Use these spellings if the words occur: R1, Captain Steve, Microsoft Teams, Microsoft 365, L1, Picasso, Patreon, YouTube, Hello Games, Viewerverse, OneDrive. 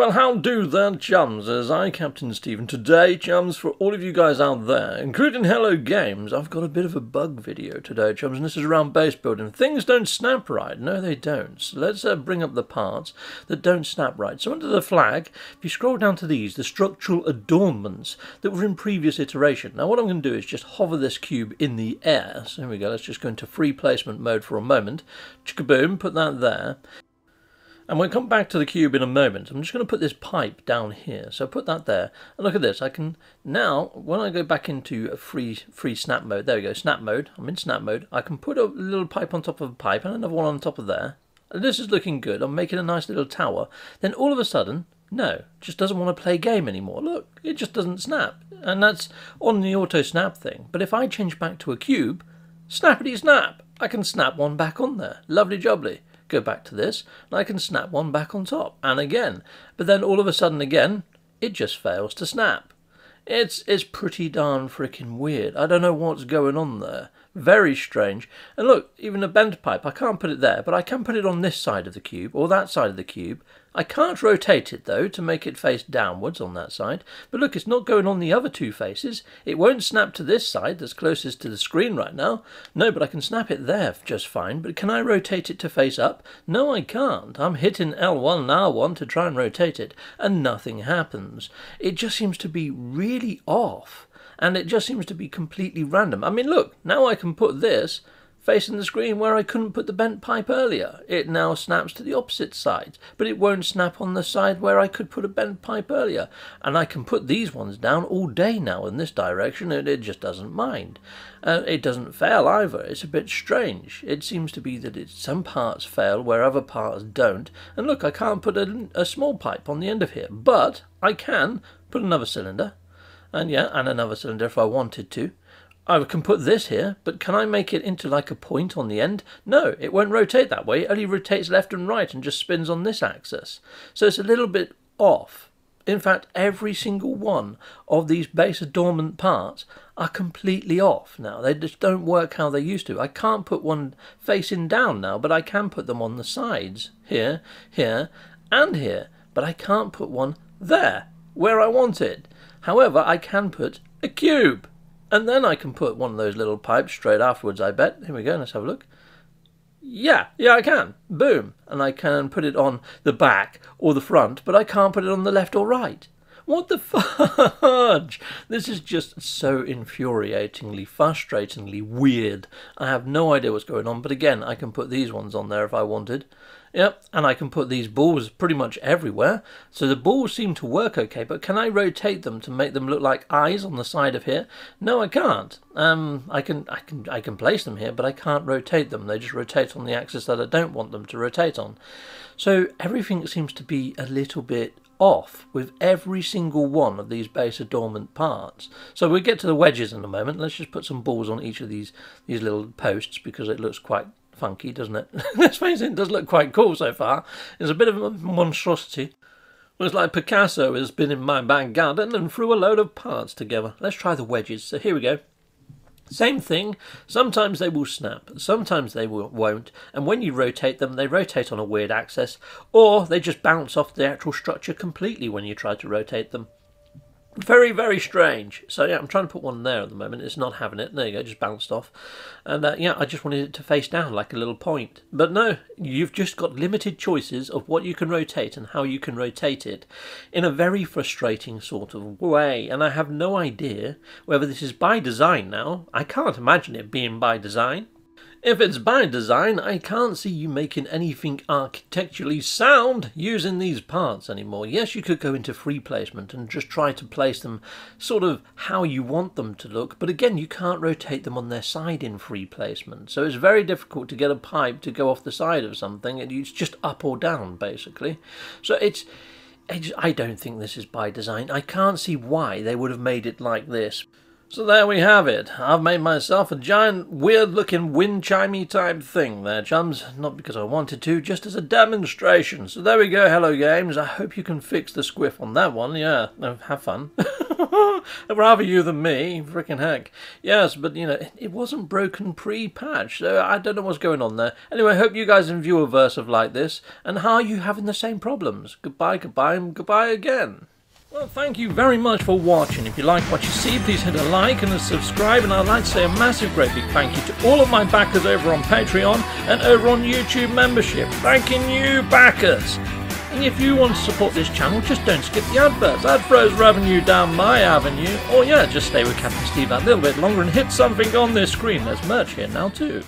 Well, how do that, chums? As I, Captain Steve, and today, chums, for all of you guys out there, including Hello Games, I've got a bit of a bug video today, chums, and this is around base building. Things don't snap right. No, they don't. So let's bring up the parts that don't snap right. So under the flag, if you scroll down to these, the structural adornments that were in previous iteration. Now, what I'm going to do is just hover this cube in the air. So here we go. Let's just go into free placement mode for a moment. Chickaboom, put that there. And we'll come back to the cube in a moment. I'm just going to put this pipe down here. So put that there. And look at this. I can now, when I go back into a free snap mode, there we go, snap mode. I'm in snap mode. I can put a little pipe on top of a pipe and another one on top of there. And this is looking good. I'm making a nice little tower. Then all of a sudden, no, just doesn't want to play game anymore. Look, it just doesn't snap. And that's on the auto snap thing. But if I change back to a cube, snappity snap, I can snap one back on there. Lovely jubbly. Go back to this, and I can snap one back on top, and again. But then all of a sudden again, it just fails to snap. It's pretty darn freaking weird. I don't know what's going on there. Very strange. And look, even a bent pipe, I can't put it there, but I can put it on this side of the cube, or that side of the cube. I can't rotate it, though, to make it face downwards on that side. But look, it's not going on the other two faces. It won't snap to this side that's closest to the screen right now. No, but I can snap it there just fine. But can I rotate it to face up? No, I can't. I'm hitting L1 and R1 to try and rotate it, and nothing happens. It just seems to be really off. And it just seems to be completely random. I mean, look, now I can put this facing the screen where I couldn't put the bent pipe earlier. It now snaps to the opposite side, but it won't snap on the side where I could put a bent pipe earlier. And I can put these ones down all day now in this direction, and it just doesn't mind. It doesn't fail either. It's a bit strange. It seems to be that some parts fail where other parts don't. And look, I can't put a small pipe on the end of here, but I can put another cylinder. And yeah, and another cylinder if I wanted to. I can put this here, but can I make it into like a point on the end? No, it won't rotate that way. It only rotates left and right and just spins on this axis. So it's a little bit off. In fact, every single one of these base adornment parts are completely off now. They just don't work how they used to. I can't put one facing down now, but I can put them on the sides. Here, here, and here. But I can't put one there, where I want it. However, I can put a cube. And then I can put one of those little pipes straight afterwards, I bet. Here we go, let's have a look. Yeah, I can. Boom. And I can put it on the back or the front, but I can't put it on the left or right. What the fudge? This is just so infuriatingly, frustratingly weird. I have no idea what's going on, but again, I can put these ones on there if I wanted. Yep, and I can put these balls pretty much everywhere. So the balls seem to work okay, but can I rotate them to make them look like eyes on the side of here? No, I can't. I can place them here, but I can't rotate them. They just rotate on the axis that I don't want them to rotate on. So everything seems to be a little bit off with every single one of these base adornment parts. So we'll get to the wedges in a moment. Let's just put some balls on each of these little posts because it looks quite funky, doesn't it? Let's face it, it does look quite cool so far. It's a bit of a monstrosity. Well, it's like Picasso has been in my back garden and threw a load of parts together. Let's try the wedges. So here we go. Same thing. Sometimes they will snap, sometimes they won't, and when you rotate them, they rotate on a weird axis, or they just bounce off the actual structure completely when you try to rotate them. Very, very strange. So yeah, I'm trying to put one there at the moment. It's not having it. There you go, just bounced off. And yeah, I just wanted it to face down like a little point. But no, you've just got limited choices of what you can rotate and how you can rotate it in a very frustrating sort of way. And I have no idea whether this is by design now. I can't imagine it being by design. If it's by design, I can't see you making anything architecturally sound using these parts anymore. Yes, you could go into free placement and just try to place them sort of how you want them to look, but again, you can't rotate them on their side in free placement. So it's very difficult to get a pipe to go off the side of something. It's just up or down, basically. So I don't think this is by design. I can't see why they would have made it like this. So there we have it. I've made myself a giant, weird-looking, wind-chimey type thing there, chums. Not because I wanted to, just as a demonstration. So there we go, Hello Games. I hope you can fix the squiff on that one. Yeah, have fun. Rather you than me, frickin' heck. Yes, but you know, it wasn't broken pre-patch, so I don't know what's going on there. Anyway, I hope you guys in Viewerverse have liked this, and how are you having the same problems? Goodbye, goodbye, and goodbye again. Well, thank you very much for watching. If you like what you see, please hit a like and a subscribe, and I'd like to say a massive great big thank you to all of my backers over on Patreon and over on YouTube membership. Thanking you, backers! And if you want to support this channel, just don't skip the adverts. That throws revenue down my avenue. Or yeah, just stay with Captain Steve that little bit longer and hit something on this screen. There's merch here now too.